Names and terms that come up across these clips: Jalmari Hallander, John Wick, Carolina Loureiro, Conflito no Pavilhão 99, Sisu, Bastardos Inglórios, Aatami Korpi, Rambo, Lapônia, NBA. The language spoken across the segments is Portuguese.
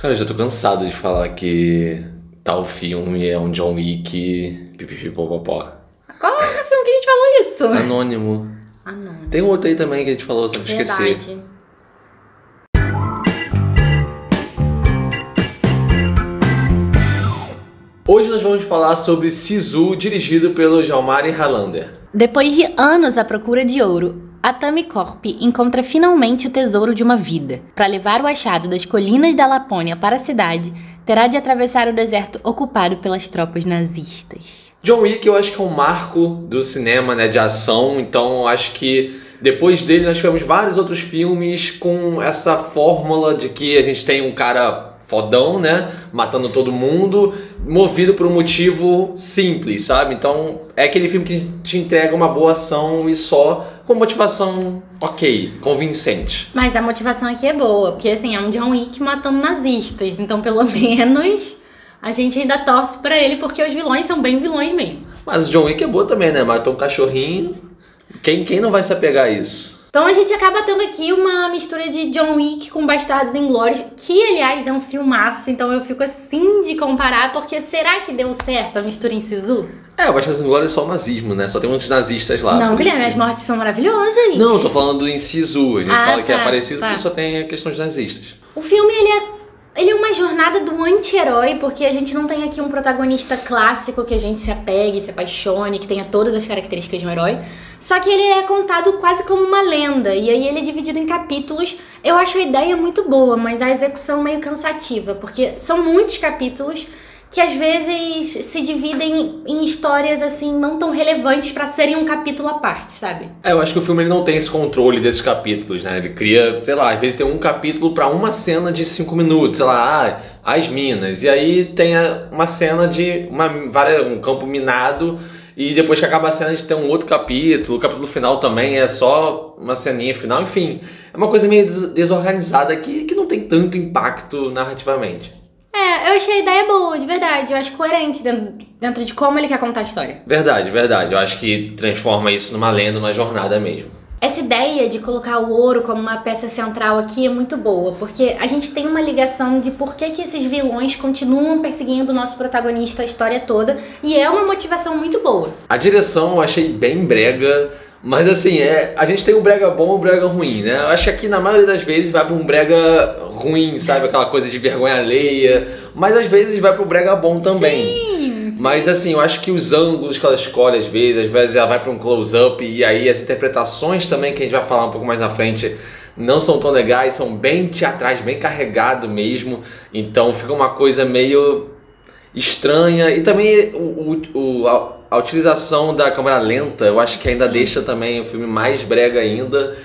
Cara, eu já tô cansado de falar que tal filme é um John Wick, pipipipopopó. Qual é o filme que a gente falou isso? Anônimo. Anônimo. Tem um outro aí também que a gente falou, só que esqueci. Hoje nós vamos falar sobre Sisu, dirigido pelo Jalmari Hallander. Depois de anos à procura de ouro, Aatami Korpi encontra finalmente o tesouro de uma vida. Para levar o achado das colinas da Lapônia para a cidade, terá de atravessar o deserto ocupado pelas tropas nazistas. John Wick eu acho que é um marco do cinema, né, de ação, então eu acho que depois dele nós tivemos vários outros filmes com essa fórmula de que a gente tem um cara fodão, né, matando todo mundo, movido por um motivo simples, sabe? Então é aquele filme que te entrega uma boa ação e só, com motivação ok, convincente. Mas a motivação aqui é boa, porque assim, é um John Wick matando nazistas, então pelo menos a gente ainda torce pra ele, porque os vilões são bem vilões mesmo. Mas o John Wick é boa também, né? Matou um cachorrinho, quem não vai se apegar a isso? Então a gente acaba tendo aqui uma mistura de John Wick com Bastardos Inglórios, que aliás é um filmaço, então eu fico assim de comparar, porque será que deu certo a mistura em Sisu? É, o Bastardos Inglórios é só o nazismo, né? Só tem muitos nazistas lá. Não, Guilherme, as mortes são maravilhosas. Não, tô falando em Sisu, a gente fala que é parecido porque só tem a questão dos nazistas. O filme, ele é uma jornada do anti-herói, porque a gente não tem aqui um protagonista clássico que a gente se apegue, se apaixone, que tenha todas as características de um herói. Só que ele é contado quase como uma lenda, e aí ele é dividido em capítulos. Eu acho a ideia muito boa, mas a execução meio cansativa, porque são muitos capítulos que às vezes se dividem em histórias assim não tão relevantes pra serem um capítulo à parte, sabe? É, eu acho que o filme ele não tem esse controle desses capítulos, né? Ele cria, sei lá, às vezes tem um capítulo pra uma cena de 5 minutos, sei lá, as minas, e aí tem uma cena de um campo minado, e depois que acaba a cena a gente tem um outro capítulo, o capítulo final também é só uma ceninha final, enfim, é uma coisa meio desorganizada que não tem tanto impacto narrativamente. É, eu achei a ideia boa, de verdade. Eu acho coerente dentro de como ele quer contar a história. Verdade, verdade. Eu acho que transforma isso numa lenda, numa jornada mesmo. Essa ideia de colocar o ouro como uma peça central aqui é muito boa, porque a gente tem uma ligação de por que esses vilões continuam perseguindo o nosso protagonista a história toda, e é uma motivação muito boa. A direção eu achei bem brega, mas assim, a gente tem um brega bom e um brega ruim, né? Eu acho que aqui na maioria das vezes vai pra um brega ruim, sabe? Aquela coisa de vergonha alheia, mas às vezes vai pro brega bom também. Sim! Mas assim, eu acho que os ângulos que ela escolhe às vezes ela vai pra um close-up, e aí as interpretações também, que a gente vai falar um pouco mais na frente, não são tão legais, são bem teatrais, bem carregado mesmo, então fica uma coisa meio estranha, e também a utilização da câmera lenta, eu acho que ainda Sim. deixa também o filme mais brega ainda.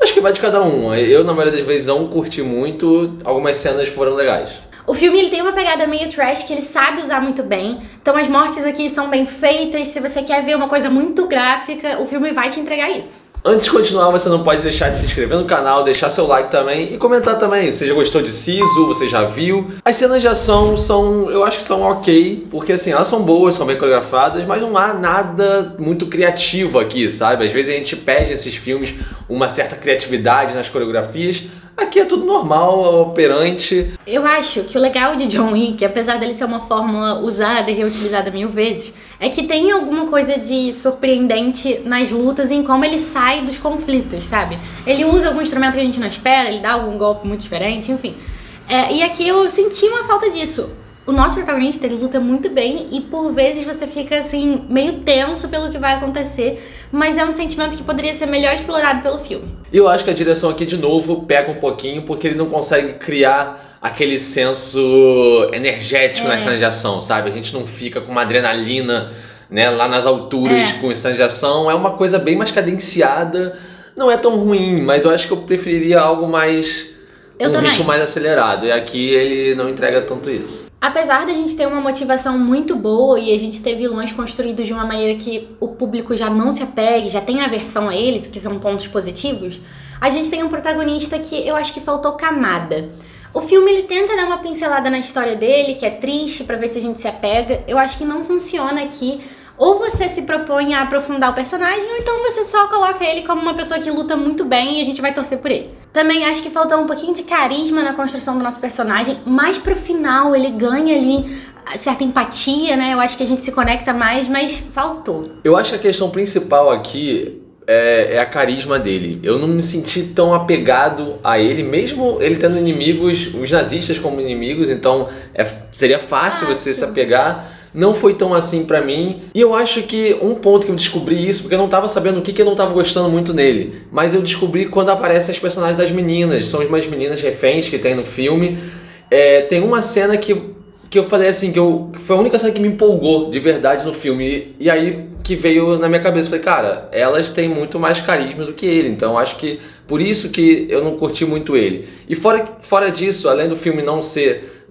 Acho que vai de cada um. Eu, na maioria das vezes, não curti muito. Algumas cenas foram legais. O filme ele tem uma pegada meio trash que ele sabe usar muito bem. Então as mortes aqui são bem feitas. Se você quer ver uma coisa muito gráfica, o filme vai te entregar isso. Antes de continuar, você não pode deixar de se inscrever no canal, deixar seu like também e comentar também. Você já gostou de Sisu? Você já viu? As cenas de ação são, eu acho que são ok, porque assim, elas são boas, são bem coreografadas, mas não há nada muito criativo aqui, sabe? Às vezes a gente pede nesses filmes uma certa criatividade nas coreografias. Aqui é tudo normal, operante. Eu acho que o legal de John Wick, apesar dele ser uma fórmula usada e reutilizada 1000 vezes, é que tem alguma coisa de surpreendente nas lutas e em como ele sai dos conflitos, sabe? Ele usa algum instrumento que a gente não espera, ele dá algum golpe muito diferente, enfim. E aqui eu senti uma falta disso. O nosso protagonista, ele luta muito bem e por vezes você fica assim, meio tenso pelo que vai acontecer, mas é um sentimento que poderia ser melhor explorado pelo filme. E eu acho que a direção aqui, de novo, pega um pouquinho, porque ele não consegue criar aquele senso energético nas cenas de ação, sabe? A gente não fica com uma adrenalina, né, lá nas alturas com cenas de ação, é uma coisa bem mais cadenciada, não é tão ruim, mas eu acho que eu preferiria algo mais... um ritmo mais acelerado, e aqui ele não entrega tanto isso. Apesar da gente ter uma motivação muito boa e a gente ter vilões construídos de uma maneira que o público já não se apegue, já tem aversão a eles, o que são pontos positivos, a gente tem um protagonista que eu acho que faltou camada. O filme ele tenta dar uma pincelada na história dele, que é triste, pra ver se a gente se apega. Eu acho que não funciona aqui. ou você se propõe a aprofundar o personagem, ou então você só coloca ele como uma pessoa que luta muito bem e a gente vai torcer por ele. Também acho que faltou um pouquinho de carisma na construção do nosso personagem, mas pro final ele ganha ali certa empatia, né? Eu acho que a gente se conecta mais, mas faltou. Eu acho que a questão principal aqui é a carisma dele. Eu não me senti tão apegado a ele, mesmo ele tendo inimigos, os nazistas como inimigos, então seria fácil você se apegar. Não foi tão assim pra mim. E eu acho que um ponto que eu descobri isso, porque eu não tava sabendo o que eu não tava gostando muito nele, mas eu descobri quando aparecem as personagens das meninas. São as mais meninas reféns que tem no filme. Tem uma cena que eu falei assim, que foi a única cena que me empolgou de verdade no filme. E aí que veio na minha cabeça, falei, cara, elas têm muito mais carisma do que ele, então acho que por isso que eu não curti muito ele. E fora disso, além do filme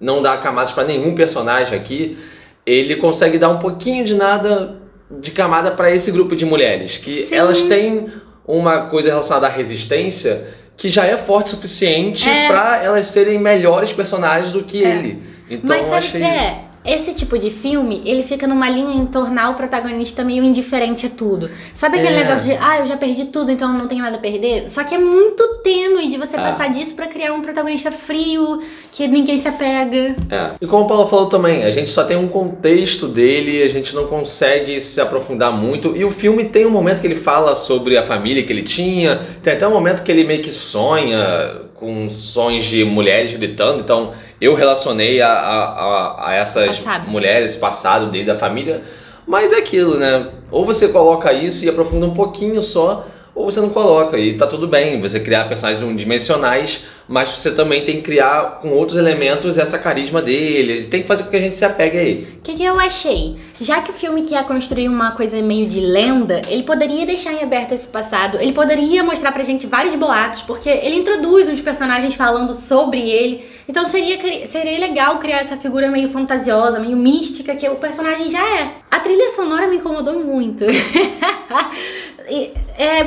não dar camadas pra nenhum personagem aqui, ele consegue dar um pouquinho de camada para esse grupo de mulheres, que sim, elas têm uma coisa relacionada à resistência que já é forte o suficiente para elas serem melhores personagens do que ele. Então, mas sabe o que é? Esse tipo de filme, ele fica numa linha em tornar o protagonista meio indiferente a tudo. Sabe aquele negócio de, eu já perdi tudo, então não tenho nada a perder? Só que é muito tênue de você passar disso pra criar um protagonista frio, que ninguém se apega. E como o Paulo falou também, a gente só tem um contexto dele, a gente não consegue se aprofundar muito. E o filme tem um momento que ele fala sobre a família que ele tinha, tem até um momento que ele meio que sonha com sons de mulheres gritando, então eu relacionei a essas mulheres, passado dele, da família, mas é aquilo, né? Ou você coloca isso e aprofunda um pouquinho só, ou você não coloca, e tá tudo bem, você criar personagens unidimensionais, mas você também tem que criar com outros elementos essa carisma dele, tem que fazer com que a gente se apegue a ele. O que eu achei? Já que o filme quer construir uma coisa meio de lenda, ele poderia deixar em aberto esse passado, ele poderia mostrar pra gente vários boatos, porque ele introduz uns personagens falando sobre ele, então seria legal criar essa figura meio fantasiosa, meio mística, que o personagem já é. A trilha sonora me incomodou muito.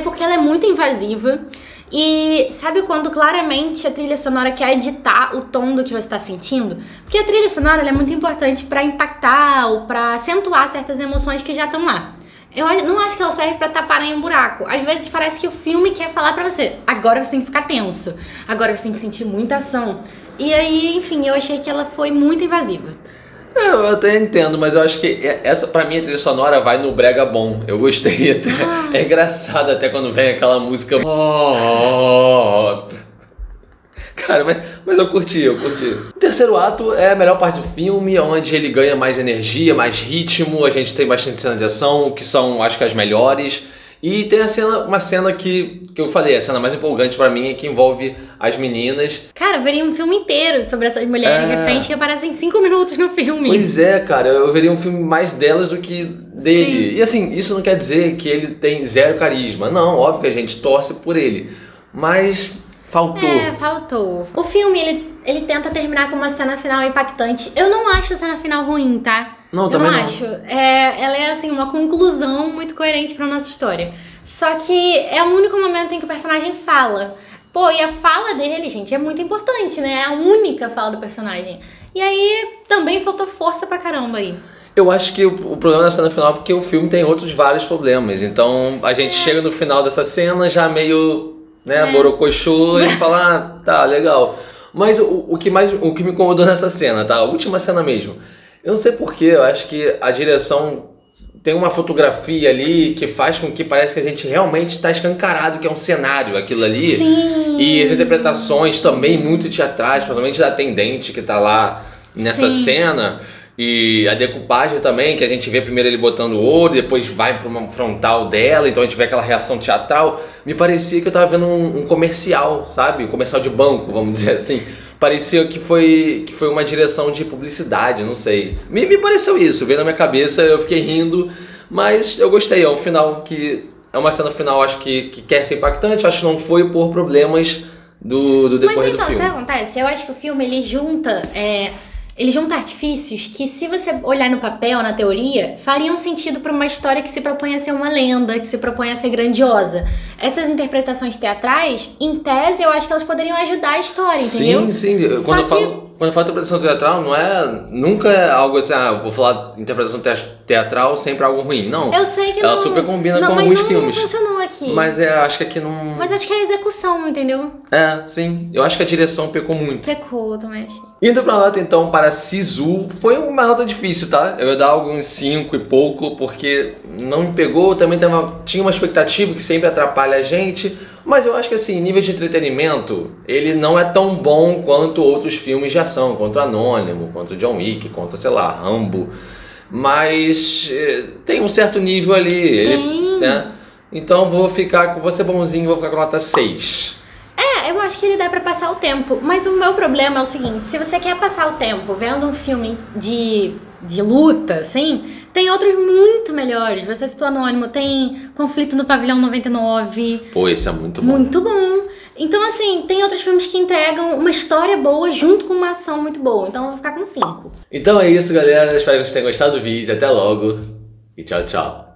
Porque ela é muito invasiva. E sabe quando claramente a trilha sonora quer editar o tom do que você tá sentindo? Porque a trilha sonora ela é muito importante pra impactar ou pra acentuar certas emoções que já estão lá. Eu não acho que ela serve pra tapar em um buraco. Às vezes parece que o filme quer falar pra você, agora você tem que ficar tenso, agora você tem que sentir muita ação. E aí, enfim, eu achei que ela foi muito invasiva. Eu até entendo, mas eu acho que essa, pra mim, a trilha sonora vai no brega bom. Eu gostei até. É engraçado até quando vem aquela música. Cara, mas eu curti. O terceiro ato é a melhor parte do filme, onde ele ganha mais energia, mais ritmo. A gente tem bastante cena de ação, que são, acho que, as melhores. E tem uma cena que eu falei, a cena mais empolgante pra mim, é que envolve as meninas. Cara, eu veria um filme inteiro sobre essas mulheres de repente que aparecem em 5 minutos no filme. Pois é, cara, eu veria um filme mais delas do que dele. Sim. E assim, isso não quer dizer que ele tem zero carisma. Não, óbvio que a gente torce por ele. Mas faltou. Faltou. O filme, ele tenta terminar com uma cena final impactante. Eu não acho a cena final ruim, tá? Não, também não. Eu acho. Ela é, assim, uma conclusão muito coerente pra nossa história. Só que é o único momento em que o personagem fala. Pô, e a fala dele, gente, é muito importante, né? É a única fala do personagem. E aí, também faltou força pra caramba aí. Eu acho que o problema da cena final é porque o filme tem outros vários problemas. Então, a gente chega no final dessa cena já meio, né, borocochô e fala, tá, legal. Mas o que me incomodou nessa cena, tá? A última cena mesmo. Eu não sei porquê, eu acho que a direção tem uma fotografia ali que faz com que parece que a gente realmente está escancarado, que é um cenário aquilo ali. Sim. E as interpretações também muito teatrais, principalmente da atendente que tá lá nessa cena. E a decupagem também, que a gente vê primeiro ele botando o ouro, depois vai para uma frontal dela, então a gente vê aquela reação teatral. Me parecia que eu tava vendo um comercial, sabe? Um comercial de banco, vamos dizer assim. Parecia que foi uma direção de publicidade, não sei. Me pareceu isso, veio na minha cabeça, eu fiquei rindo, mas eu gostei. É um final que... É uma cena final, acho que quer ser impactante, acho que não foi por problemas do decorrer do filme. Mas então, sabe o que acontece? Eu acho que o filme, ele junta... Ele junta artifícios que, se você olhar no papel, na teoria, fariam sentido para uma história que se propõe a ser uma lenda, que se propõe a ser grandiosa. Essas interpretações teatrais, em tese, eu acho que elas poderiam ajudar a história, entendeu? Sim, sim. Quando eu falo interpretação teatral, não é... Nunca é algo assim, ah, eu vou falar interpretação teatral sempre algo ruim. Não. Eu sei que ela não... Ela super combina com alguns filmes. Não funcionou aqui. Mas é, acho que aqui não... Mas acho que é a execução, entendeu? É, sim. Eu acho que a direção pecou muito. Pecou, eu também achei. Indo pra nota, então, para Sisu, foi uma nota difícil, tá? Eu ia dar alguns 5 e pouco, porque não me pegou. Também tinha uma expectativa que sempre atrapalha a gente. Mas eu acho que, assim, nível de entretenimento, ele não é tão bom quanto outros filmes de ação, quanto Anônimo, quanto John Wick, quanto, sei lá, Rambo. Mas tem um certo nível ali, ele, né? Então vou ficar, vou ser bonzinho, vou ficar com nota 6. É, eu acho que ele dá pra passar o tempo, mas o meu problema é o seguinte: se você quer passar o tempo vendo um filme de luta, assim, tem outros muito melhores. Você citou Anônimo, tem Conflito no Pavilhão 99. Pô, esse é muito bom. Muito bom. Então, assim, tem outros filmes que entregam uma história boa junto com uma ação muito boa. Então eu vou ficar com 5. Então é isso, galera. Espero que vocês tenham gostado do vídeo. Até logo e tchau, tchau.